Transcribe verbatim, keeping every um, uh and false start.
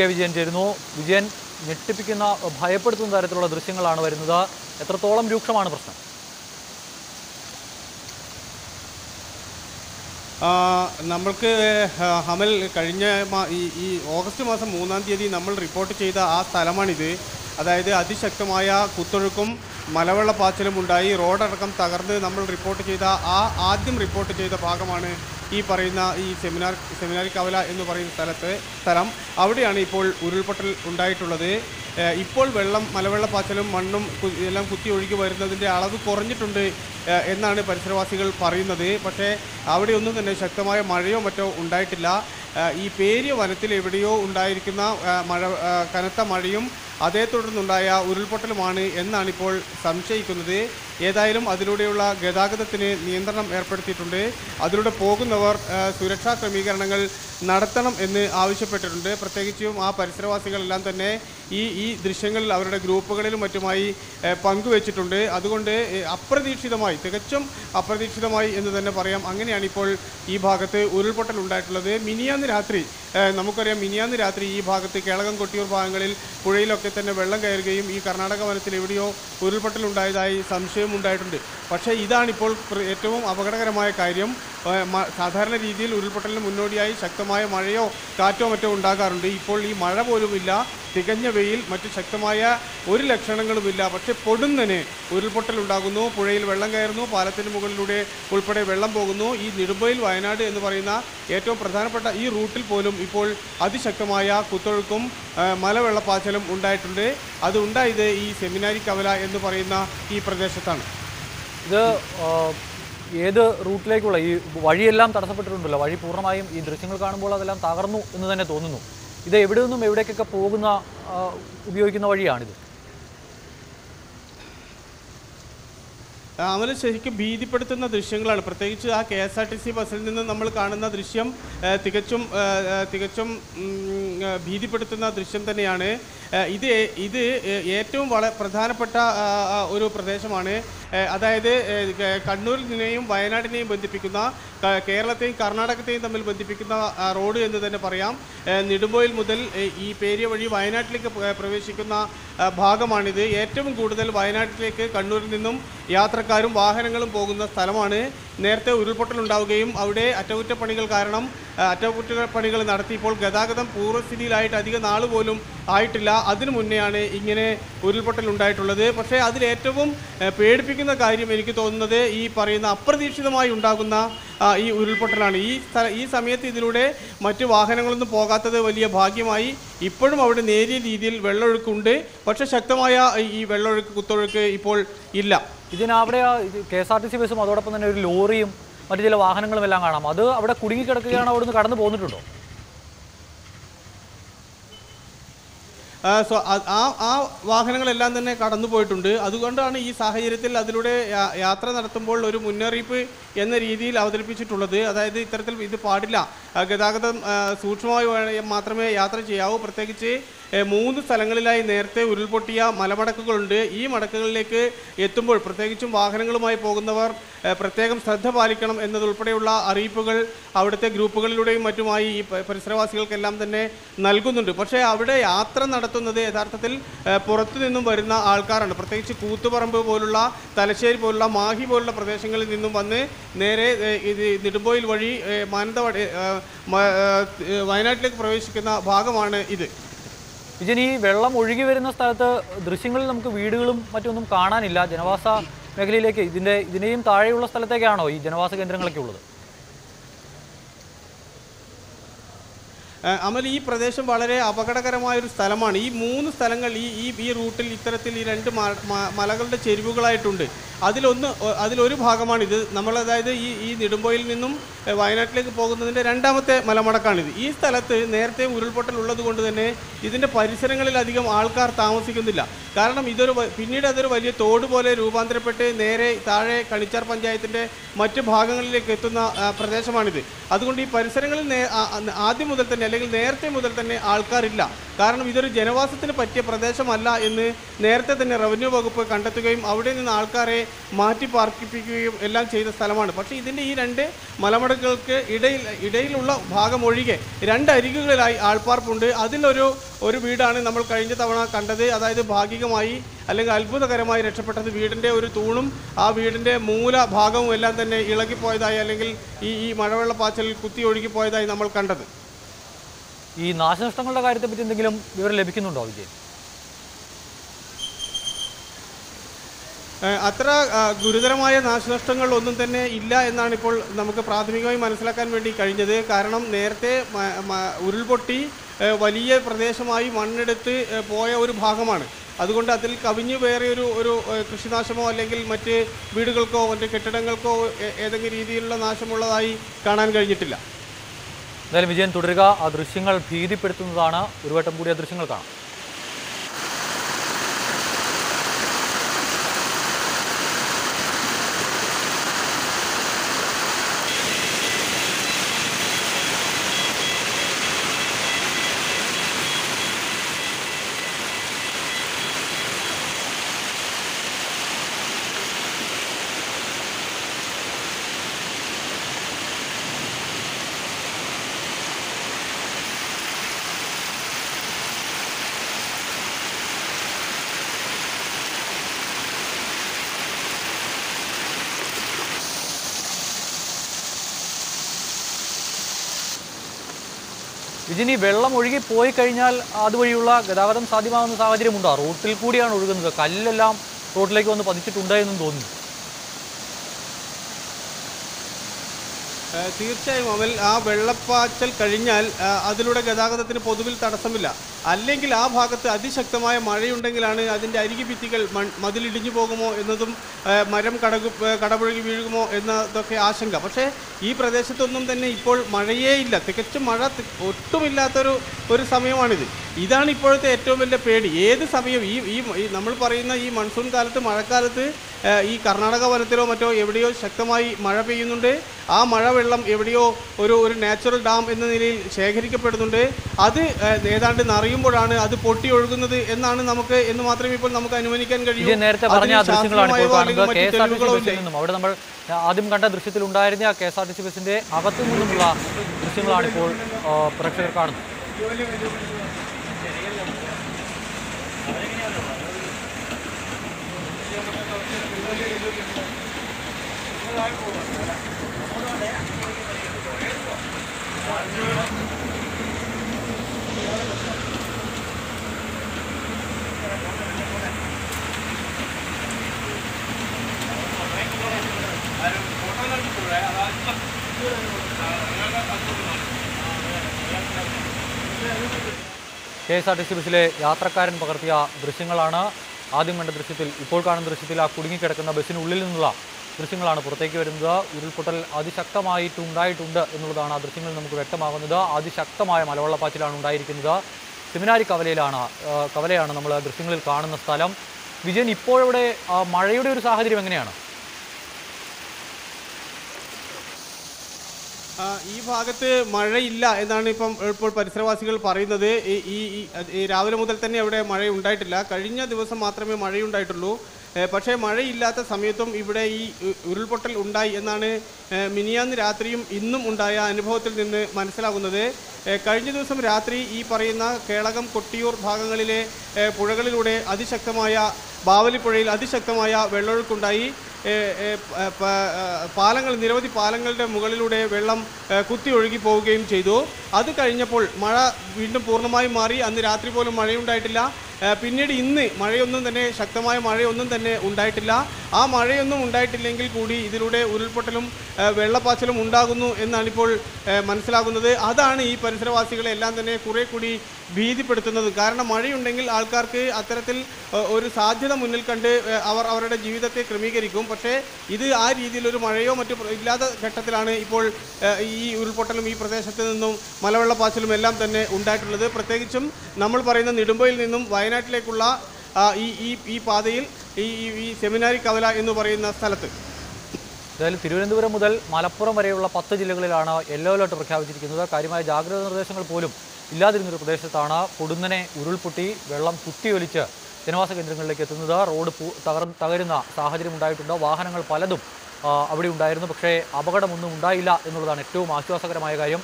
Vijayan Jerno, Vijayan Netipikina, Hyperton, the Retro Drishing Lana, Venuda, Etratolam Dukaman person. Namburke Hamel Karina, August Masa Munanti, the number reported Cheda as Salamani, Ada Adishaktamaya, Kuturukum, Malavala Pachel Mundai, Rodakam Tagarde, number reported Cheda, Adim reported Cheda Pagamane. This seminar seminary Kavala in the Parin Saram, Avadi Anipol, Urupatl Undai Tulade, Ipol Velam, Malavala Pachelum, Mandum, Elam Kuti Uriki, where the Alazu Koranjitunde, Enna Perservasical Parina de Pate, Avadi Undu, the Neshakamaya, Mario Mato Undai Tilla, Iperio, Vanatil Evidio, Undai Rikina, Kanata Marium, Adetur Nundaya, Urupatl Mani, Enna Anipol, Samshe Kunde, Yedairum, Adiludula, Gedakatine, Niendanam Airpati Tunde, Adiluda Pogun. Surecha Kramiganangal, Naratanam, and the Avisha Petunde, Protectium, Parisavasical Lantane, E. Drishangal, our group, Matumai, Pangu Echitunde, Adunde, Upper the Chidamai, Tekachum, Upper the Chidamai, and the Nepariam, Angani Anipol, E. Bagate, Urupatulade, Minian the Hatri, Namukaria Minian the Hatri, E. Bagate, Kalagan Kotur Bangal, Puril of Ketan, Velang Air Game, E. Karnataka, and Televidio, Urupatulundai, Samshe Mundatunde, Pacha Ida Nipol, Etum, Abagaramai Kyrium. സാധാരണ രീതിയിൽ ഉരുൾപൊട്ടലിന് മുന്നോടിയായി ശക്തമായ മഴയോ കാറ്റോ മറ്റോ ഉണ്ടാകാറുണ്ട് ഇപ്പോൾ ഈ മഴ പോലുമില്ല തികഞ്ഞ വെയിൽ മറ്റു ശക്തമായ ഒരു ലക്ഷണങ്ങളുമില്ല പക്ഷേ പൊടുന്നനെ ഉരുൾപൊട്ടൽ ഉണ്ടാകുന്നു പുഴയിൽ വെള്ളം കയറുന്നു പാലത്തിന് മുകളിലൂടെ ഉൾപ്പെടെ വെള്ളം പോകുന്നു ഈ നെടുംപൊയിൽ വയനാട് എന്ന് പറയുന്ന ഏറ്റവും പ്രധാനപ്പെട്ട ഈ റൂട്ടിൽ പോലും ഇപ്പോൾ അതിശക്തമായ കുത്തൊഴുക്കും മലവെള്ളപ്പാച്ചിലും ഉണ്ടായിട്ടുണ്ട് അത് ഉണ്ടായിത് ഈ സെമിനാരി കവല എന്ന് പറയുന്ന ഈ പ്രദേശത്താണ് ഇത് Either route like Vadilam Tarasapatula, Vadi Puramaim, either single carnival, the Lam Tagarno, and then a Tonuno. The evidence may take a Poguna Ubiokina Vadian. I will say B. the Pertana, the Shingla, Protectia, K S R T C, Pasadena, Namalkana, Drisham, Tikachum, Tikachum, B. the Pertana, Drisham, the Niane, Ide, Ide, Yetum, Pradhana Pata, Uru Pradeshamane. Adaide Kannur name, Wayanad name Bandipikuna, Kerala thing, Karnataka thing, the Milbandipikuna road in the Nepariam, and Niduboil Mudel, E. Peri, Wayanad like Praveshikuna, Bagamani, Yetum Gudel, Wayanad like Kandurinum, Yatrakarum, Bahangal Boguna, Salamane, Nerte Urupotundao game, Aude, Atavutta Panical Karanam, Atavutta Panical Narthipol, Gadakam, Pura City Light, Adigan Nalu Volum, Aitila, Adin Munyane, Ingene, Urupotundai Tulade, Pase Adiatum, paid picking. The Kairi Merikitone, E. Parina, Perdishama, Undaguna, E. Urupotran, E. Sameti Dude, Matu Wahanangal, the Pogata, the Velia Bagimai, Ipur Mountain Eri, Idil, Velor Kunde, Pacha Shaktamaya, E. Velor Kutorke, Ipol Illa. Is in Abra, Kesartis was a mother upon the Lorium, Matilda Wahanangal Velangana, mother, about a Kudiki Karakan out of the Kartan Bonudo. So, ആ വാഹനങ്ങളെല്ലാം തന്നെ കടന്നു പോയിട്ടുണ്ട് അതുകൊണ്ടാണ് ഈ സാഹചര്യത്തിൽ അതിലൂടെ യാത്ര നടത്തുമ്പോൾ ഒരു മുന്നറിയിപ്പ് എന്ന രീതിയിൽ അവതരിപ്പിച്ചിട്ടുള്ളത് അതായത് ഇത്തരത്തിൽ ഇത് പാടില്ല ഗതാഗതം സൂക്ഷ്മമായി മാത്രമേ യാത്ര ചെയ്യാവൂ പ്രത്യേകിച്ച് മൂന്ന് സ്ഥലങ്ങളിലായി നേരത്തെ ഉരുൾപൊട്ടിയ മലമടക്കുകളുണ്ട് ഈ മടക്കുകളിലേക്ക് എത്തുമ്പോൾ പ്രത്യേകിച്ചും വാഹനങ്ങളുമായി പോകുന്നവർ പ്രത്യേകം ശ്രദ്ധ പാലിക്കണം എന്നതുൾപ്പെടെയുള്ള അറിയിപ്പുകൾ അവിടുത്തെ ഗ്രൂപ്പുകളിലൂടെയും മറ്റുമായി ഈ പരിസരവാസികൾക്കെല്ലാം തന്നെ നൽകുന്നുണ്ട് പക്ഷേ അവിടെ യാത്ര നടത്തുന്നത് യഥാർത്ഥത്തിൽ പുറത്തു നിന്നും വരുന്ന ആൾക്കാരാണ് പ്രത്യേകിച്ച് കൂത്തുപറമ്പ് പോലുള്ള തലശ്ശേരി പോലുള്ള മാഹി പോലുള്ള പ്രദേശങ്ങളിൽ നിന്നും വന്ന് നേരെ നെടുംപൊയിൽ വഴി മാനന്തവാടി വയനാട്ടിലേക്ക് പ്രവേശിക്കുന്ന ഭാഗമാണ് ഇത് ഇനി വെള്ളം ഒഴുകി വരുന്ന സ്ഥലത്തെ ദൃശ്യങ്ങളിൽ നമുക്ക് വീടുകളും മറ്റൊന്നും കാണാനില്ല ജനവാസ മേഖലയിലേക്ക് ഇതിന്റെ ഇതിനെയും താഴെയുള്ള സ്ഥലത്തേക്കാണോ ഈ ജനവാസ കേന്ദ്രങ്ങളൊക്കെ ഉള്ളത് Amal E. Pradesh Balare, Apakakarama, Salamani, Moon Salangal E. B. Rutil, Literatil, and Malagal, the Cheribugala Tunde. Adilon, Adilori Hagaman, Namala, E. Niduboil Ninum, Wayanad Lake Pogon, and Randamate, Malamarakani. East Alate, Nerte, Urupota Lula to the Ne, isn't a Parisangal Adigam Alkar, Tamasicundilla. Karanam either Pinid other Valle, Todbole, Rubantrepete, Nere, Tare, Kalichar Panjayate, much of Hagan Lake Ketuna, Pradeshamani. Adundi Parisangal Adimudan. There, they would have been Alcarilla. കാരണം ഇതൊരു ജനവാസത്തിന് പറ്റിയ പ്രദേശമല്ല എന്ന് നേരത്തെ തന്നെ revenue വകുപ്പ് കണ്ടെത്തുകയും അവിടെ നിന്ന് ആൾക്കാരെ മാറ്റി പാർക്കിപ്പിക്കുകയും എല്ലാം ചെയ്ത സ്ഥലമാണ്. പക്ഷേ ഇതിൻ്റെ ഈ രണ്ട് മലമടക്കുകൾക്ക് ഇടയിൽ ഇടയിലുള്ള ഭാഗം ഒഴികെ രണ്ട് അരികുകളിലായി ആൾപ്പാർപ്പുണ്ട്. അതിലൊരു ഒരു വീടാണ് നമ്മൾ കഴിഞ്ഞ തവണ കണ്ടത്. അതായത് ഭാഗികമായി അല്ലെങ്കിൽ അത്ഭുതകരമായി രക്ഷപ്പെട്ടത് വീടിൻ്റെ ഒരു തൂണും ആ വീടിൻ്റെ മൂല ഭാഗവും എല്ലാം തന്നെ ഇളകിപ്പോയതായി അല്ലെങ്കിൽ ഈ ഈ മഴവെള്ളപ്പാച്ചലിൽ കുത്തി ഒഴുകിപ്പോയതായി നമ്മൾ കണ്ടത്. ഈ നാശനഷ്ടങ്ങളുടെ കാര്യത്തെപ്പറ്റി എന്തെങ്കിലും വിവരം ലഭിക്കുന്നുണ്ടോ വിജയൻ? അത്ര ഗുരുതരമായ നാശനഷ്ടങ്ങൾ ഒന്നും തന്നെ ഇല്ല എന്നാണ് ഇപ്പോൾ നമുക്ക് പ്രാഥമികമായി മനസ്സിലാക്കാൻ വേണ്ടി കഴിഞ്ഞത്. കാരണം നേരത്തെ ഉരുൾപൊട്ടി വലിയ പ്രദേശമായി മണ്ണെടുത്ത് പോയ ഒരു ഭാഗമാണ്. അതുകൊണ്ട് അതിൽ കവിഞ്ഞു വേറെയൊരു ഒരു കൃഷിനാശമോ അല്ലെങ്കിൽ മറ്റ് വീടുകൾക്കോ മറ്റ് കെട്ടിടങ്ങൾക്കോ ഏതെങ്കിലും രീതിയിലുള്ള നാശമുള്ളതായി കാണാൻ കഴിഞ്ഞിട്ടില്ല. എന്തായാലും വിജയൻ തുടരുക. ആ ദൃശ്യങ്ങൾ ഭീതിപ്പെടുത്തുന്നതാണ്. ഒരു വട്ടം കൂടി ആ ദൃശ്യങ്ങൾ കാണാം. ഇതിനി വെള്ളം ഒഴുകി പോയി കഴിഞ്ഞാൽ അതുവഴിയുള്ള ഗതാഗതം സാധ്യമാകുന്ന സാഹചര്യമുണ്ടോ? റോട്ടിൽ കൂടിയാണ് ഒഴുകുന്നത്, കല്ലെല്ലാം റോഡിലേക്ക് വന്ന് പതിച്ചിട്ടുണ്ട് എന്നും തോന്നുന്നു. തീർച്ചയായും അമൽ, ആ വെള്ളപ്പാച്ചൽ കഴിഞ്ഞാൽ അതിലൂടെ ഗതാഗതത്തിന് പൊതുവിൽ തടസ്സമില്ല. അല്ലെങ്കിൽ ആ ഭാഗത്ത് അതിശക്തമായ മഴയുണ്ടെങ്കിലാണ് അതിൻ്റെ അരികി ഭിത്തികൾ മൺ മതിലിടിഞ്ഞു പോകുമോ എന്നതും മരം കടകു കടപുഴകി വീഴുമോ എന്നതൊക്കെ ആശങ്ക. പക്ഷേ ഈ പ്രദേശത്തൊന്നും തന്നെ ഇപ്പോൾ മഴയേ ഇല്ല. തികച്ചും മഴ ഒട്ടുമില്ലാത്തൊരു ഒരു സമയമാണിത്. ഇതാണ് ഇപ്പോഴത്തെ ഏറ്റവും വലിയ പേടി. ഏത് സമയം ഈ ഈ നമ്മൾ പറയുന്ന ഈ മൺസൂൺ കാലത്ത്, മഴക്കാലത്ത് ഈ കർണാടക വനത്തിലോ മറ്റോ എവിടെയോ ശക്തമായി മഴ പെയ്യുന്നുണ്ട്. ആ മഴവെള്ളം എവിടെയോ ഒരു ഒരു നാച്ചുറൽ ഡാം എന്ന നിലയിൽ ശേഖരിക്കപ്പെടുന്നുണ്ട്. അത് ഏതാണ്ട് നറിയുമ്പോഴാണ് അത് പൊട്ടി ഒഴുകുന്നത് എന്നാണ് നമുക്ക് എന്ന് മാത്രമേ ഇപ്പോൾ നമുക്ക് അനുമാനിക്കാൻ കഴിയൂ. നേരത്തെ പറഞ്ഞ അവിടെ നമ്മൾ ആദ്യം കണ്ട ദൃശ്യത്തിലുണ്ടായിരുന്ന K S R T C ബസിന്റെ അകത്തു നിന്നുമുള്ള ദൃശ്യങ്ങളാണ് ഇപ്പോൾ പ്രേക്ഷകർ കാണുന്നത്. K S R T C ബസ്സിലെ യാത്രക്കാരൻ പകർത്തിയ ദൃശ്യങ്ങളാണ് ആദ്യം കണ്ട ദൃശ്യത്തിൽ. ഇപ്പോൾ കാണുന്ന ദൃശ്യത്തിൽ ആ കുടുങ്ങിക്കിടക്കുന്ന ബസ്സിനുള്ളിൽ നിന്നുള്ള ദൃശ്യങ്ങളാണ് പുറത്തേക്ക് വരുന്നത്. ഉരുൾപൊട്ടൽ അതിശക്തമായിട്ടുണ്ടായിട്ടുണ്ട് എന്നുള്ളതാണ് ആ ദൃശ്യങ്ങളിൽ നമുക്ക് വ്യക്തമാകുന്നത്. അതിശക്തമായ മലവെള്ളപ്പാച്ചിലാണ് ഉണ്ടായിരിക്കുന്നത്. സെമിനാരി കവലയിലാണ് കവലയാണ് നമ്മൾ ദൃശ്യങ്ങളിൽ കാണുന്ന സ്ഥലം. വിജയൻ, ഇപ്പോഴവിടെ മഴയുടെ ഒരു സാഹചര്യം എങ്ങനെയാണ്? ഈ ഭാഗത്ത് മഴയില്ല എന്നാണ് ഇപ്പം ഇപ്പോൾ പരിസരവാസികൾ പറയുന്നത്. ഈ ഈ രാവിലെ മുതൽ തന്നെ അവിടെ മഴയുണ്ടായിട്ടില്ല. കഴിഞ്ഞ ദിവസം മാത്രമേ മഴയുണ്ടായിട്ടുള്ളൂ. പക്ഷേ മഴയില്ലാത്ത സമയത്തും ഇവിടെ ഈ ഉരുൾപൊട്ടൽ ഉണ്ടായി എന്നാണ് മിനിയാന്ന് രാത്രിയും ഇന്നും ഉണ്ടായ അനുഭവത്തിൽ നിന്ന് മനസ്സിലാകുന്നത്. കഴിഞ്ഞ ദിവസം രാത്രി ഈ പറയുന്ന കേളകം, കൊട്ടിയൂർ ഭാഗങ്ങളിലെ പുഴകളിലൂടെ അതിശക്തമായ ബാവലിപ്പുഴയിൽ അതിശക്തമായ വെള്ളമൊഴുക്കുണ്ടായി. പാലങ്ങൾ, നിരവധി പാലങ്ങളുടെ മുകളിലൂടെ വെള്ളം കുത്തി ഒഴുകി പോവുകയും ചെയ്തു. അത് കഴിഞ്ഞപ്പോൾ മഴ വീണ്ടും പൂർണ്ണമായി മാറി. അന്ന് രാത്രി പോലും മഴയുണ്ടായിട്ടില്ല. പിന്നീട് ഇന്ന് മഴയൊന്നും തന്നെ ശക്തമായ മഴയൊന്നും തന്നെ ഉണ്ടായിട്ടില്ല. ആ മഴയൊന്നും ഉണ്ടായിട്ടില്ലെങ്കിൽ കൂടി ഇതിലൂടെ ഉരുൾപൊട്ടലും വെള്ളപ്പാച്ചിലും ഉണ്ടാകുന്നു എന്നാണിപ്പോൾ മനസ്സിലാകുന്നത്. അതാണ് ഈ പരിസരവാസികളെല്ലാം തന്നെ കുറേ കൂടി ഭീതിപ്പെടുത്തുന്നത്. കാരണം മഴയുണ്ടെങ്കിൽ ആൾക്കാർക്ക് അത്തരത്തിൽ ഒരു സാധ്യത മുന്നിൽ കണ്ട് അവർ അവരുടെ ജീവിതത്തെ ക്രമീകരിക്കും. പക്ഷേ ഇത് ആ രീതിയിലൊരു മഴയോ മറ്റു ഇല്ലാത്ത ഘട്ടത്തിലാണ് ഇപ്പോൾ ഈ ഉരുൾപൊട്ടലും ഈ പ്രദേശത്ത് നിന്നും മലവെള്ളപ്പാച്ചിലും എല്ലാം തന്നെ ഉണ്ടായിട്ടുള്ളത്. പ്രത്യേകിച്ചും നമ്മൾ പറയുന്ന നെടുംപൊയിൽ നിന്നും വയനാട്ടിലേക്കുള്ള ഈ ഈ പാതയിൽ ഈ ഈ സെമിനാരി കവല എന്ന് പറയുന്ന സ്ഥലത്ത് അതായത് തിരുവനന്തപുരം മുതൽ മലപ്പുറം വരെയുള്ള പത്ത് ജില്ലകളിലാണ് യെല്ലോ അലേർട്ട് പ്രഖ്യാപിച്ചിരിക്കുന്നത്. കാര്യമായ ജാഗ്രതാ നിർദ്ദേശങ്ങൾ പോലും ഇല്ലാതിരുന്നൊരു പ്രദേശത്താണ് പൊടുന്നനെ ഉരുൾപൊട്ടി വെള്ളം കുത്തിയൊലിച്ച് ജനവാസ കേന്ദ്രങ്ങളിലേക്ക് എത്തുന്നത്. റോഡ് തകർ തകരുന്ന സാഹചര്യമുണ്ടായിട്ടുണ്ട്. വാഹനങ്ങൾ പലതും അവിടെ ഉണ്ടായിരുന്നു. പക്ഷേ അപകടമൊന്നും ഉണ്ടായില്ല എന്നുള്ളതാണ് ഏറ്റവും ആശ്വാസകരമായ കാര്യം.